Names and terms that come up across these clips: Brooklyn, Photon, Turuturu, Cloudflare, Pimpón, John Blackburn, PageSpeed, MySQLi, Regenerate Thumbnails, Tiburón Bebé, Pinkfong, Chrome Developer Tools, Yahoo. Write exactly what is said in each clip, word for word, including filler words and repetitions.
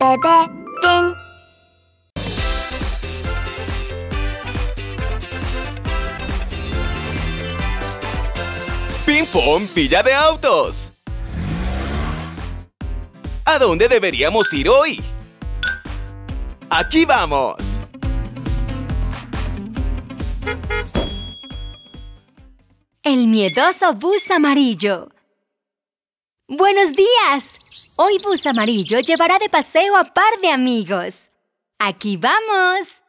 Bebé Pin. Pimpón, Villa de Autos. ¿A dónde deberíamos ir hoy? ¡Aquí vamos! El miedoso bus amarillo. ¡Buenos días! Hoy Bus Amarillo llevará de paseo a par de amigos. ¡Aquí vamos!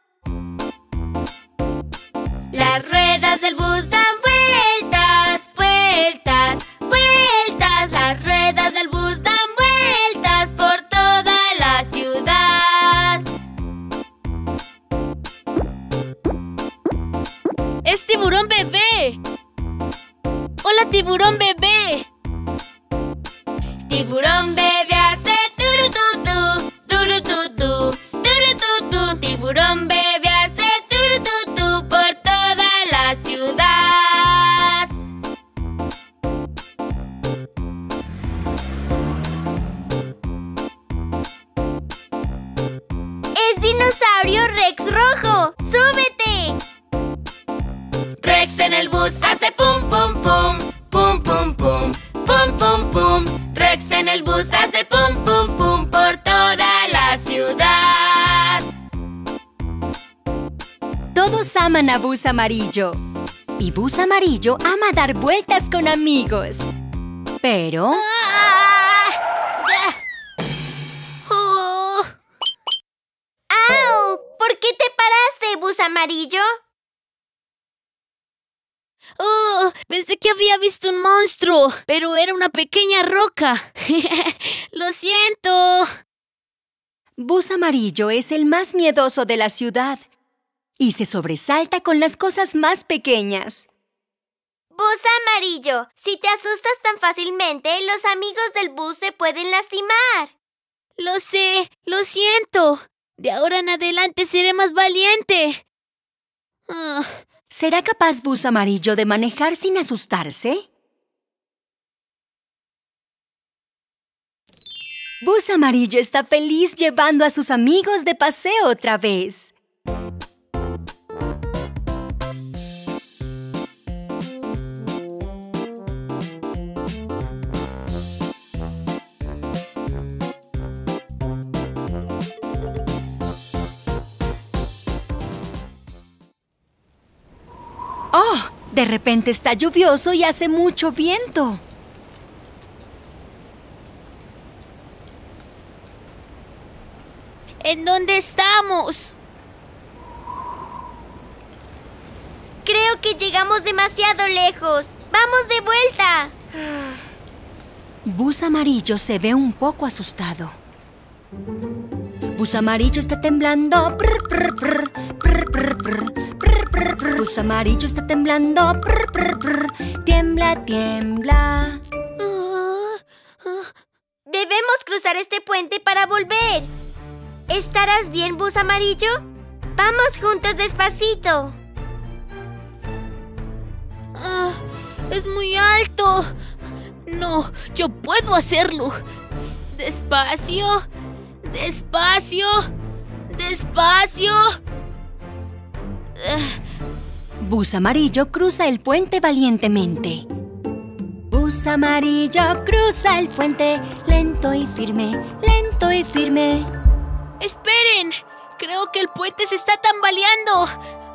Las ruedas del bus dan vueltas, vueltas, vueltas. Las ruedas del bus dan vueltas por toda la ciudad. ¡Es Tiburón Bebé! ¡Hola, Tiburón Bebé! Tiburón Bebé hace turututú, turututú, turututú. Tiburón Bebé hace turututú por toda la ciudad. ¡Es Dinosaurio Rex Rojo! ¡Súbete! Rex en el bus hace pum, pum, pum, pum, pum, pum, pum, pum, pum. Rex en el bus hace pum, pum, pum por toda la ciudad. Todos aman a Bus Amarillo. Y Bus Amarillo ama dar vueltas con amigos. Pero... ¡Ah! ¡Oh! ¡Au! ¿Por qué te paraste, Bus Amarillo? ¡Oh! Pensé que había visto un monstruo, pero era una pequeña roca. ¡Lo siento! Bus Amarillo es el más miedoso de la ciudad y se sobresalta con las cosas más pequeñas. Bus Amarillo, si te asustas tan fácilmente, los amigos del bus se pueden lastimar. Lo sé, lo siento. De ahora en adelante seré más valiente. Oh. ¿Será capaz Bus Amarillo de manejar sin asustarse? Bus Amarillo está feliz llevando a sus amigos de paseo otra vez. ¡Oh! De repente está lluvioso y hace mucho viento. ¿En dónde estamos? Creo que llegamos demasiado lejos. ¡Vamos de vuelta! Bus Amarillo se ve un poco asustado. Bus Amarillo está temblando. Prr, prr, prr, prr, prr, prr. Bus Amarillo está temblando. Prr, prr, prr. Tiembla, tiembla. Oh, oh. Debemos cruzar este puente para volver. ¿Estarás bien, Bus Amarillo? Vamos juntos despacito. Oh, es muy alto. No, yo puedo hacerlo. Despacio, despacio, despacio. Uh. Bus Amarillo cruza el puente valientemente. Bus Amarillo cruza el puente lento y firme, lento y firme. ¡Esperen! Creo que el puente se está tambaleando.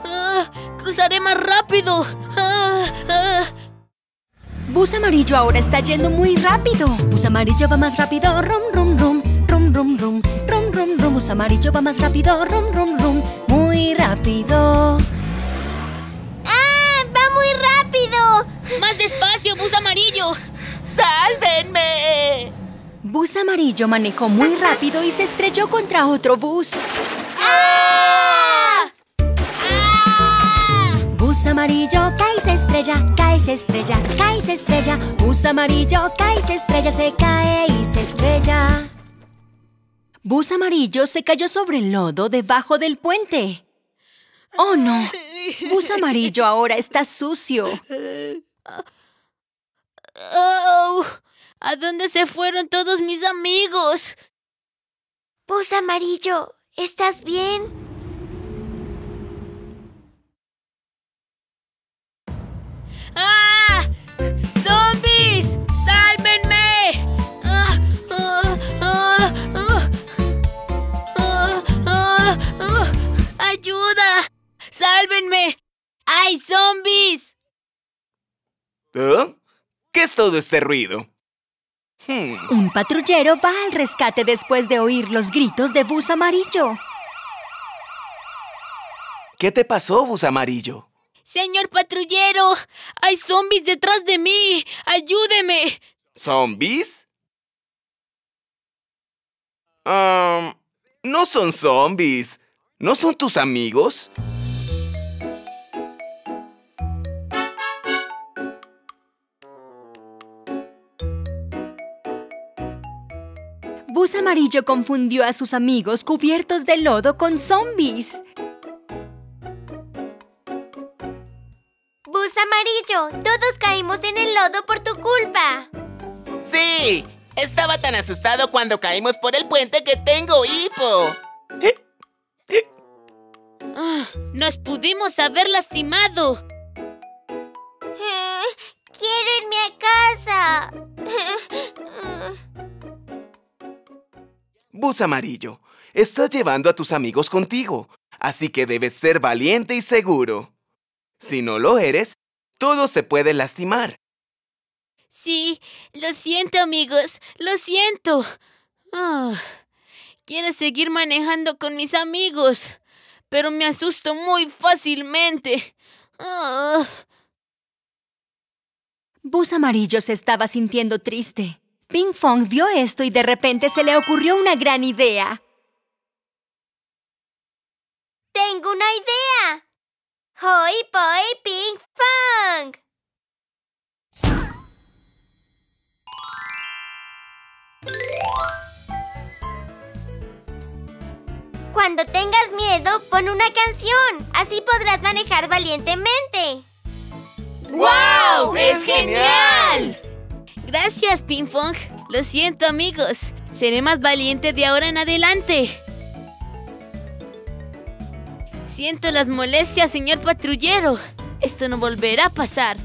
Ah, cruzaré más rápido. Ah, ah. Bus Amarillo ahora está yendo muy rápido. Bus Amarillo va más rápido. Rum, rum, rum, rum, rum, rum, rum, rum, rum. Bus Amarillo va más rápido. Rum, rum, rum, muy rápido. ¡Más despacio, Bus Amarillo! ¡Sálvenme! Bus Amarillo manejó muy rápido y se estrelló contra otro bus. ¡Ah! ¡Ah! Bus Amarillo cae y se estrella, cae y se estrella, cae y se estrella. Bus Amarillo cae y se estrella, se cae y se estrella. Bus Amarillo se cayó sobre el lodo debajo del puente. ¡Oh, no! Bus Amarillo ahora está sucio. Oh, ¿a dónde se fueron todos mis amigos? Pos amarillo, ¿estás bien? ¡Ah! ¡Zombies! ¡Sálvenme! ¡Ah! ¡Ah! ¡Ah! ¡Ah! ¡Ah! ¡Ah! ¡Ah! ¡Ayuda! ¡Sálvenme! ¡Hay zombies! ¿Eh? ¿Qué es todo este ruido? Hmm. Un patrullero va al rescate después de oír los gritos de Bus Amarillo. ¿Qué te pasó, Bus Amarillo? ¡Señor patrullero! ¡Hay zombies detrás de mí! ¡Ayúdeme! ¿Zombies? Um, no son zombies. ¿No son tus amigos? Bus Amarillo confundió a sus amigos cubiertos de lodo con zombies. Bus Amarillo, todos caímos en el lodo por tu culpa. Sí, estaba tan asustado cuando caímos por el puente que tengo hipo. Ah, nos pudimos haber lastimado. Eh, quiero irme a casa. Bus Amarillo, estás llevando a tus amigos contigo, así que debes ser valiente y seguro. Si no lo eres, todo se puede lastimar. Sí, lo siento, amigos. Lo siento. Oh, quiero seguir manejando con mis amigos, pero me asusto muy fácilmente. Oh. Bus Amarillo se estaba sintiendo triste. Pinkfong vio esto y de repente se le ocurrió una gran idea. ¡Tengo una idea! ¡Hoy, hoy, Pinkfong! Cuando tengas miedo, pon una canción. Así podrás manejar valientemente. ¡Guau! ¡Wow! ¡Es genial! Gracias, Pinkfong. Lo siento, amigos. Seré más valiente de ahora en adelante. Siento las molestias, señor patrullero. Esto no volverá a pasar.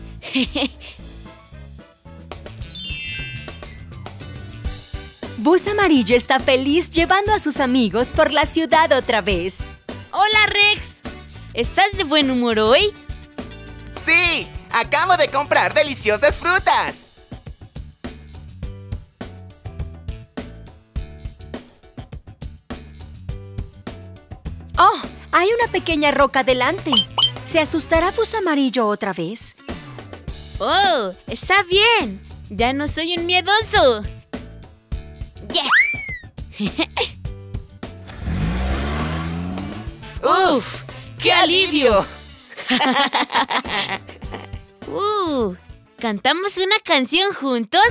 Bus Amarillo está feliz llevando a sus amigos por la ciudad otra vez. ¡Hola, Rex! ¿Estás de buen humor hoy? ¡Sí! ¡Acabo de comprar deliciosas frutas! ¡Oh! Hay una pequeña roca delante. ¿Se asustará Bus Amarillo otra vez? ¡Oh! ¡Está bien! ¡Ya no soy un miedoso! ¡Yeah! ¡Uf! ¡Qué alivio! uh, ¿Cantamos una canción juntos?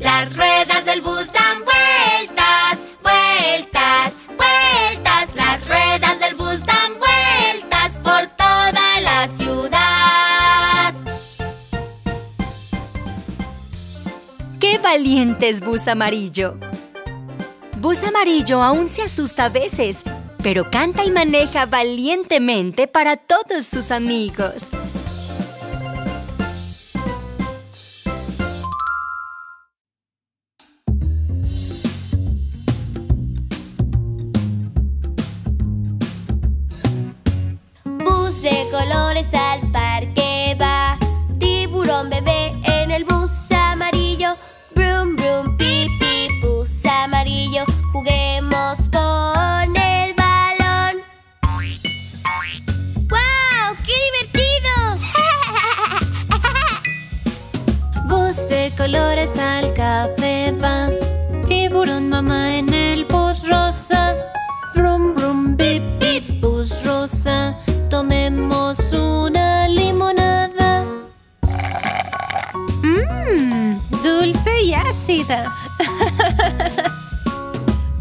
Las ruedas del bus dan vueltas, vueltas, vueltas. Las ruedas del bus dan vueltas por toda la ciudad. ¡Qué valientes, Bus Amarillo! Bus Amarillo aún se asusta a veces, pero canta y maneja valientemente para todos sus amigos. Al parque va Tiburón Bebé en el bus amarillo. Brum, brum, pi, pi, bus amarillo. Juguemos con el balón. ¡Guau! ¡Qué divertido! Bus de colores al café va Tiburón Mamá en el bus rosa. Brum, brum, pi, pi, bus rosa. Tomemos una limonada. Mmm, dulce y ácida.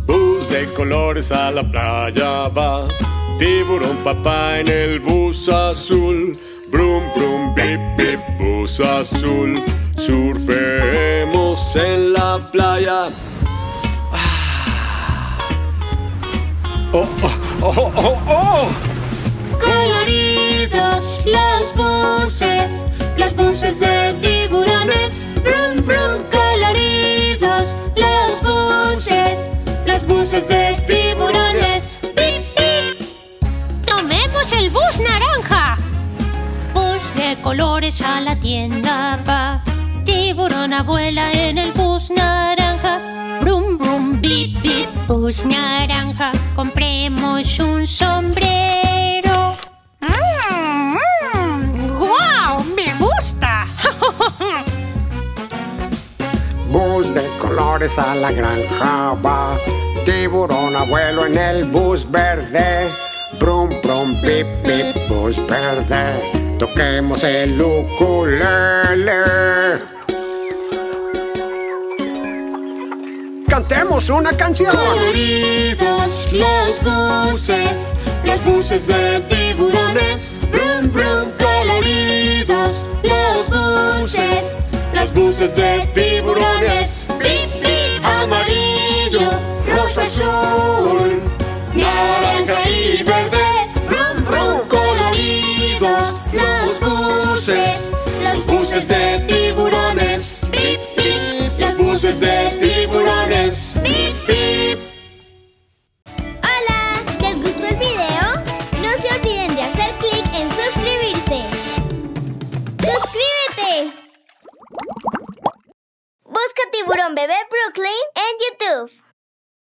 Bus de colores a la playa va Tiburón Papá en el bus azul. Brum, brum, bip, bip, bus azul. Surfeemos en la playa. Ah. ¡Oh, oh, oh, oh, oh! Coloridos los buses, los buses de tiburones. Brum, brum, coloridos los buses, los buses de tiburones. ¡Pip, pip! ¡Tomemos el bus naranja! Bus de colores a la tienda va. Tiburón abuela en el bus naranja. Brum, brum, bip, bip, bus naranja. Compremos un sombrero. ¡Mmm, mmm! ¡Guau! ¡Me gusta! Bus de colores a la granja va. Tiburón abuelo en el bus verde. Brum, brum, bip, bip, bus verde. Toquemos el ukulele. ¡Cantemos una canción! Coloridos los buses, los buses de tiburones. Brum, brum, coloridos los buses, los buses de tiburones. Blip, blip, amarillo, rosa, azul, naranja y verde. Brum, brum, coloridos los buses, los buses de tiburones. Blip, blip, los buses de tiburones. Blip, blip. Hola, ¿les gustó el video? No se olviden de hacer clic en suscribirse. ¡Suscríbete! Busca Tiburón Bebé Brooklyn en YouTube.